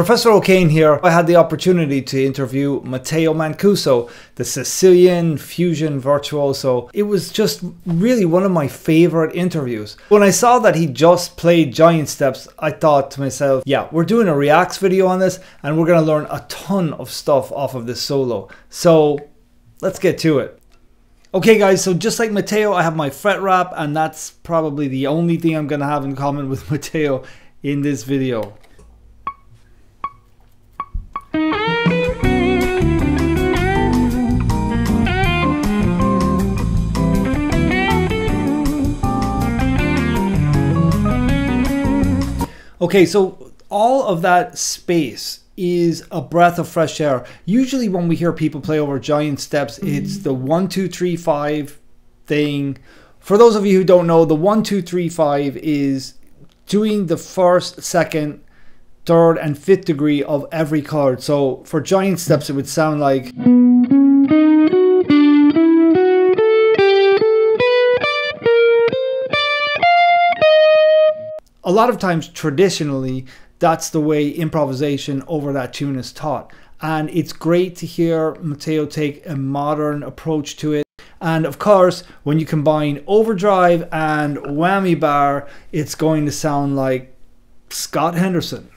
Professor O'Kane here. I had the opportunity to interview Matteo Mancuso, the Sicilian fusion virtuoso. It was just really one of my favorite interviews. When I saw that he just played Giant Steps, I thought to myself, yeah, we're doing a reacts video on this and we're going to learn a ton of stuff off of this solo. So let's get to it. Okay guys, so just like Matteo, I have my fret wrap, and that's probably the only thing I'm going to have in common with Matteo in this video. Okay, so all of that space is a breath of fresh air. Usually when we hear people play over Giant Steps, it's the 1, 2, 3, 5 thing. For those of you who don't know, the 1, 2, 3, 5 is doing the first, second, third, and fifth degree of every chord. So for Giant Steps, it would sound like... A lot of times, traditionally, that's the way improvisation over that tune is taught. And it's great to hear Matteo take a modern approach to it. And of course, when you combine overdrive and whammy bar, it's going to sound like Scott Henderson.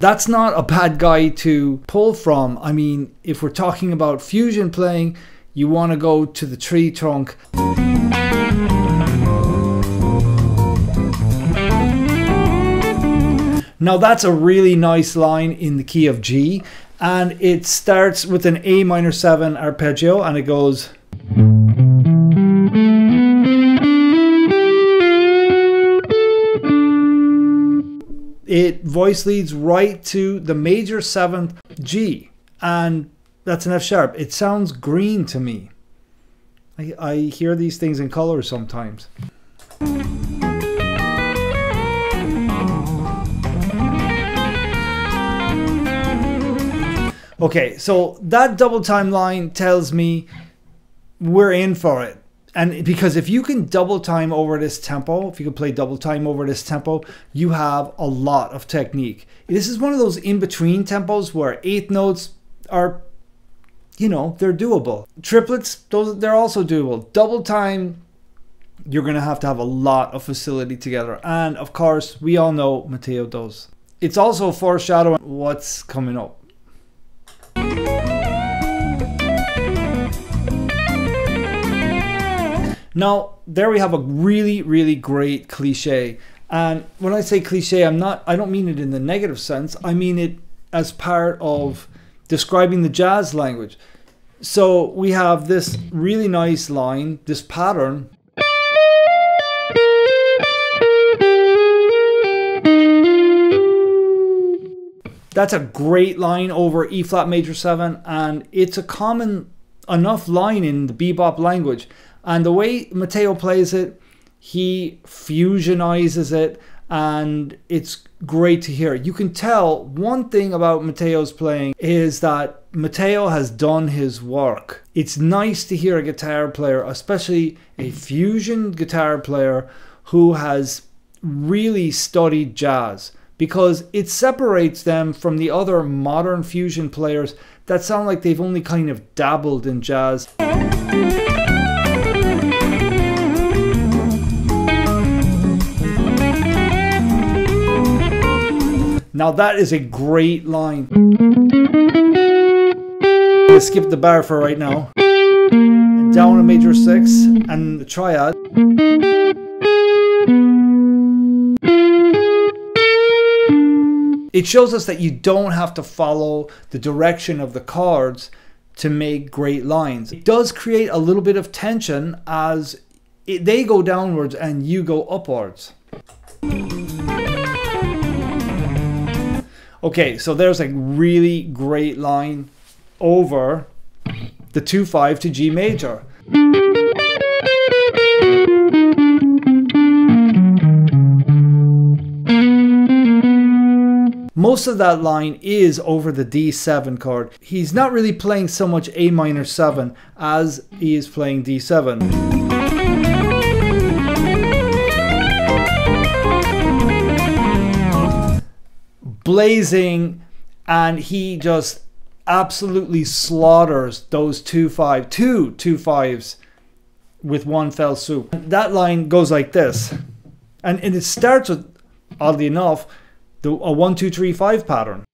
That's not a bad guy to pull from. I mean, if we're talking about fusion playing, you want to go to the tree trunk. Now that's a really nice line in the key of G, and it starts with an A minor 7 arpeggio and it goes. It voice leads right to the major 7th G, and that's an F sharp. It sounds green to me. I hear these things in color sometimes. Okay, so that double time line tells me we're in for it. And because if you can double time over this tempo, if you can play double time over this tempo, you have a lot of technique. This is one of those in-between tempos where eighth notes are, you know, they're doable. Triplets, they're also doable. Double time, you're going to have a lot of facility together. And of course, we all know Matteo does. It's also foreshadowing what's coming up. Now, there we have a really, really great cliche. And when I say cliche, I don't mean it in the negative sense. I mean it as part of describing the jazz language. So we have this really nice line, this pattern. That's a great line over E flat major 7, and it's a common enough line in the bebop language. And the way Matteo plays it, he fusionizes it, and it's great to hear. You can tell one thing about Matteo's playing is that Matteo has done his work. It's nice to hear a guitar player, especially a fusion guitar player, who has really studied jazz, because it separates them from the other modern fusion players that sound like they've only kind of dabbled in jazz. Now that is a great line. Let's skip the bar for right now. Down a major 6 and the triad. It shows us that you don't have to follow the direction of the chords to make great lines. It does create a little bit of tension as they go downwards and you go upwards. Okay, so there's a really great line over the 2-5 to G major. Most of that line is over the D7 chord. He's not really playing so much A minor 7 as he is playing D7. Blazing and he just absolutely slaughters those two fives with one fell swoop. That line goes like this, and it starts with, oddly enough, a 1-2-3-5 pattern.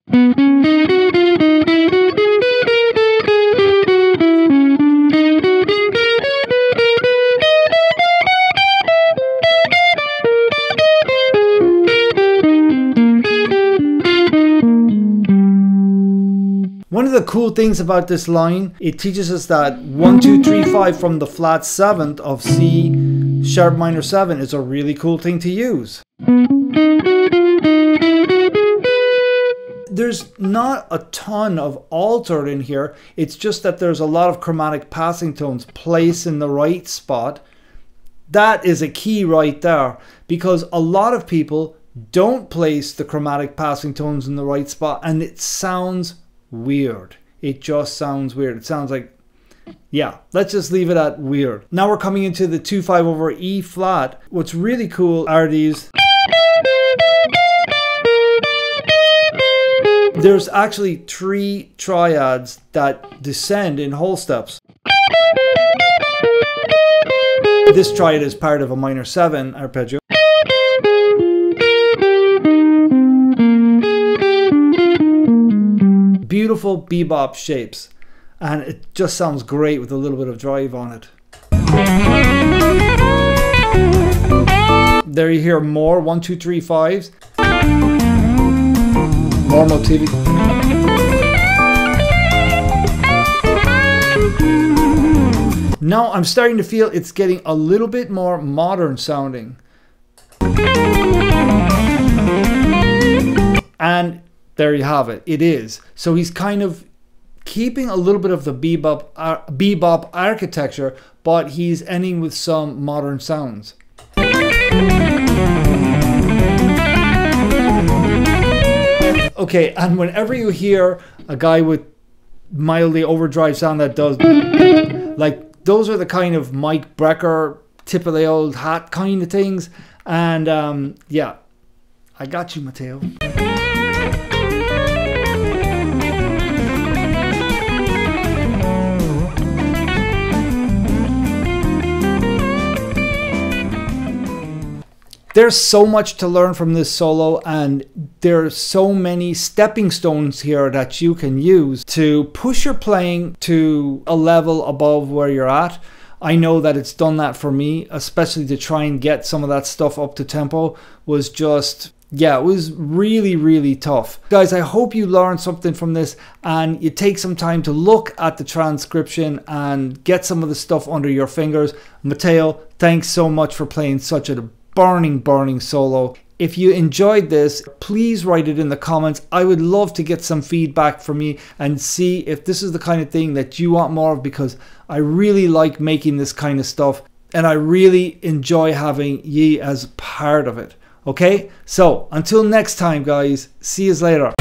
One of the cool things about this line, it teaches us that 1-2-3-5 from the flat seventh of C sharp minor 7 is a really cool thing to use. There's not a ton of altered in here, it's just that there's a lot of chromatic passing tones placed in the right spot. That is a key right there, because a lot of people don't place the chromatic passing tones in the right spot, and it sounds weird. It just sounds weird. It sounds like, yeah, let's just leave it at weird. Now we're coming into the 2-5 over E flat. What's really cool are these. There's actually 3 triads that descend in whole steps. This triad is part of a minor 7 arpeggio. Beautiful bebop shapes, and it just sounds great with a little bit of drive on it. There you hear more 1-2-3-5s. More motivity. Now I'm starting to feel it's getting a little bit more modern sounding. And there you have it, it is. So he's kind of keeping a little bit of the bebop architecture, but he's ending with some modern sounds. Okay, and whenever you hear a guy with mildly overdrive sound that does, like, those are the kind of Mike Brecker, tip of the old hat kind of things. And yeah, I got you, Matteo. There's so much to learn from this solo, and there are so many stepping stones here that you can use to push your playing to a level above where you're at. I know that it's done that for me, especially to try and get some of that stuff up to tempo was just, yeah, it was really, really tough. Guys, I hope you learned something from this and you take some time to look at the transcription and get some of the stuff under your fingers. Matteo, thanks so much for playing such a burning solo. If you enjoyed this, please write it in the comments. I would love to get some feedback from you and see if this is the kind of thing that you want more of, because I really like making this kind of stuff and I really enjoy having ye as part of it. Okay, so until next time guys, see you later.